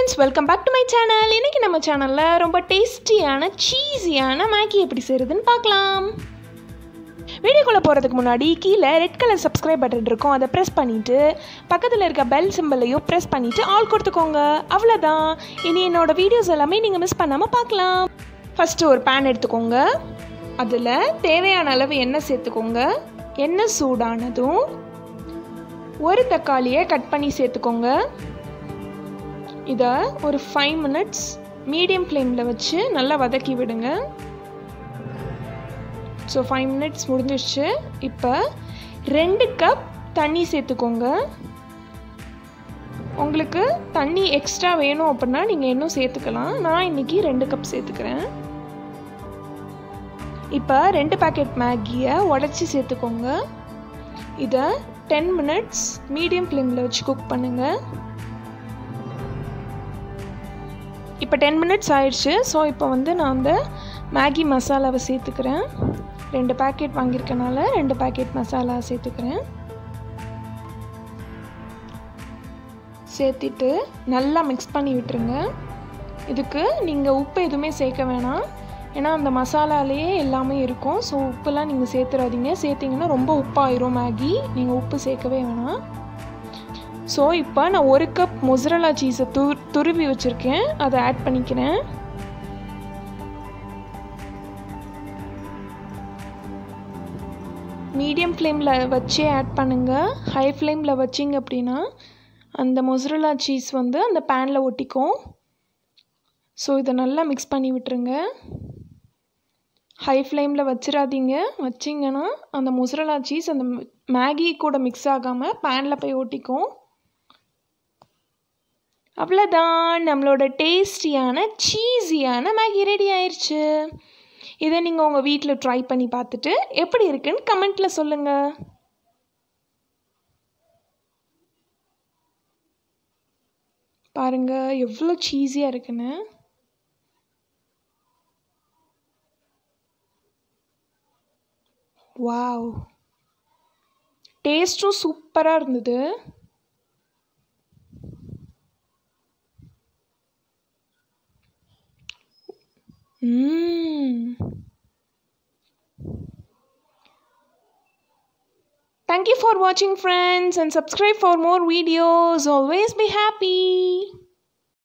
friends, welcome back to my channel. இன்னைக்கு நம்ம சேனல்ல ரொம்ப டேஸ்டியான சீஸியான மேகி எப்படி செய்யறதுன்னு பார்க்கலாம். வீடியோக்குள்ள போறதுக்கு முன்னாடி கீழ ரெட் கலர் subscribe button இருக்கும். அதை press பண்ணிட்டு பக்கத்துல இருக்க bell symbol-ஐயும் press பண்ணிட்டு all கொடுத்துக்கோங்க. அவ்வளவுதான். இனி என்னோட வீடியோஸ் எல்லாமே நீங்க மிஸ் பண்ணாம பார்க்கலாம். First ஒரு pan எடுத்துக்கோங்க. அதுல தேவையான அளவு எண்ணெய் சேர்த்துக்கோங்க. எண்ணெய் சூடானதும் ஒரு தக்காளியை கட் பண்ணி சேர்த்துக்கோங்க. இதை ஒரு 5 minutes medium flame-ல வச்சு நல்லா வதக்கி விடுங்க. ஸோ 5 minutes முடிஞ்சிடுச்சு. இப்போ 2 கப் தண்ணி சேர்த்துக்கோங்க. உங்களுக்கு தண்ணி எக்ஸ்ட்ரா வேணும் அப்படின்னா நீங்கள் இன்னும் சேர்த்துக்கலாம். நான் இன்னைக்கு 2 கப் சேர்த்துக்கிறேன். இப்போ 2 பேக்கெட் மேகியை உடைச்சி சேர்த்துக்கோங்க. இதை 10 minutes medium flame-ல வச்சு குக் பண்ணுங்கள். இப்போ 10 மினிட்ஸ் ஆயிடுச்சு. ஸோ இப்போ வந்து நான் அந்த மேகி மசாலாவை சேர்த்துக்கிறேன். 2 பேக்கெட் வாங்கியிருக்கனால 2 பேக்கெட் மசாலா சேர்த்துக்கிறேன். சேர்த்துட்டு நல்லா மிக்ஸ் பண்ணி விட்டுருங்க. இதுக்கு நீங்கள் உப்பு எதுவுமே சேர்க்க வேணாம், ஏன்னா அந்த மசாலாலேயே எல்லாமே இருக்கும். ஸோ உப்புலாம் நீங்கள் சேர்த்துடாதீங்க, சேர்த்திங்கன்னா ரொம்ப உப்பாயிரும் மேகி. நீங்கள் உப்பு சேர்க்கவே வேணாம். ஸோ இப்போ நான் 1 கப் மொசரல்லா சீஸை துருவி வச்சுருக்கேன், அதை ஆட் பண்ணிக்கிறேன். மீடியம் ஃப்ளேமில் வச்சே ஆட் பண்ணுங்கள். ஹை ஃப்ளேமில் வச்சிங்க அப்படின்னா அந்த மொசரல்லா சீஸ் வந்து அந்த பேனில் ஒட்டிக்கும். ஸோ இதை நல்லா மிக்ஸ் பண்ணி விட்டுருங்க. ஹை ஃப்ளேமில் வச்சிடாதீங்க, வச்சிங்கன்னா அந்த மொசரல்லா சீஸ் அந்த மேகி கூட மிக்ஸ் ஆகாமல் பேனில் போய் ஒட்டிக்கும். அவ்வளோதான், நம்மளோட டேஸ்டியான சீஸியான மேகி ரெடி ஆயிடுச்சு. இதை நீங்கள் உங்கள் வீட்டில் ட்ரை பண்ணி பார்த்துட்டு எப்படி இருக்குன்னு கமெண்ட்டில் சொல்லுங்கள். பாருங்கள் எவ்வளோ சீஸியாக இருக்குன்னு. வாவ், டேஸ்ட்டும் சூப்பராக இருந்தது. Thank you for watching, friends, and subscribe for more videos. Always be happy.